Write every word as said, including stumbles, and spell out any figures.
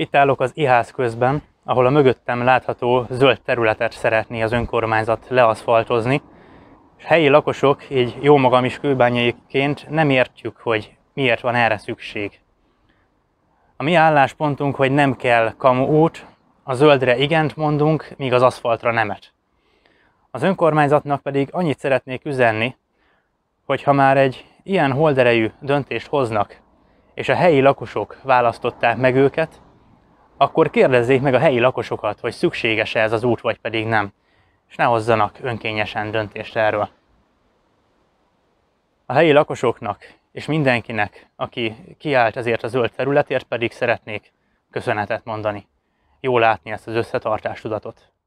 Itt állok az iház közben, ahol a mögöttem látható zöld területet szeretné az önkormányzat leaszfaltozni. És helyi lakosok, így jó magam is kőbányaiként nem értjük, hogy miért van erre szükség. A mi álláspontunk, hogy nem kell kamuút, a zöldre igent mondunk, míg az aszfaltra nemet. Az önkormányzatnak pedig annyit szeretnék üzenni, hogy ha már egy ilyen holderejű döntést hoznak, és a helyi lakosok választották meg őket, akkor kérdezzék meg a helyi lakosokat, hogy szükséges-e ez az út, vagy pedig nem, és ne hozzanak önkényesen döntést erről. A helyi lakosoknak és mindenkinek, aki kiállt ezért a zöld területért, pedig szeretnék köszönetet mondani. Jó látni ezt az összetartástudatot.